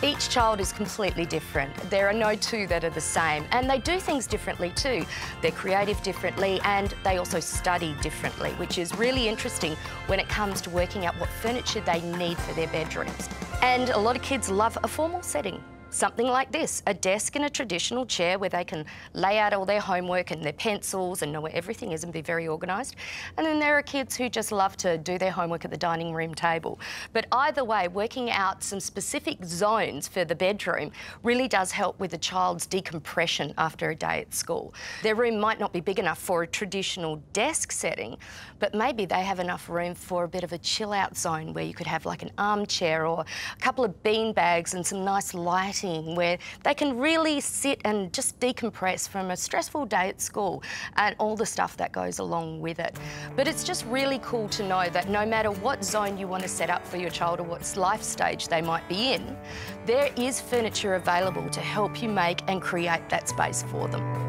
Each child is completely different. There are no two that are the same, and they do things differently too. They're creative differently, and they also study differently, which is really interesting when it comes to working out what furniture they need for their bedrooms. And a lot of kids love a formal setting. Something like this, a desk and a traditional chair where they can lay out all their homework and their pencils and know where everything is and be very organised. And then there are kids who just love to do their homework at the dining room table. But either way, working out some specific zones for the bedroom really does help with a child's decompression after a day at school. Their room might not be big enough for a traditional desk setting, but maybe they have enough room for a bit of a chill-out zone where you could have like an armchair or a couple of bean bags and some nice lighting where they can really sit and just decompress from a stressful day at school and all the stuff that goes along with it. But it's just really cool to know that no matter what zone you want to set up for your child or what life stage they might be in, there is furniture available to help you make and create that space for them.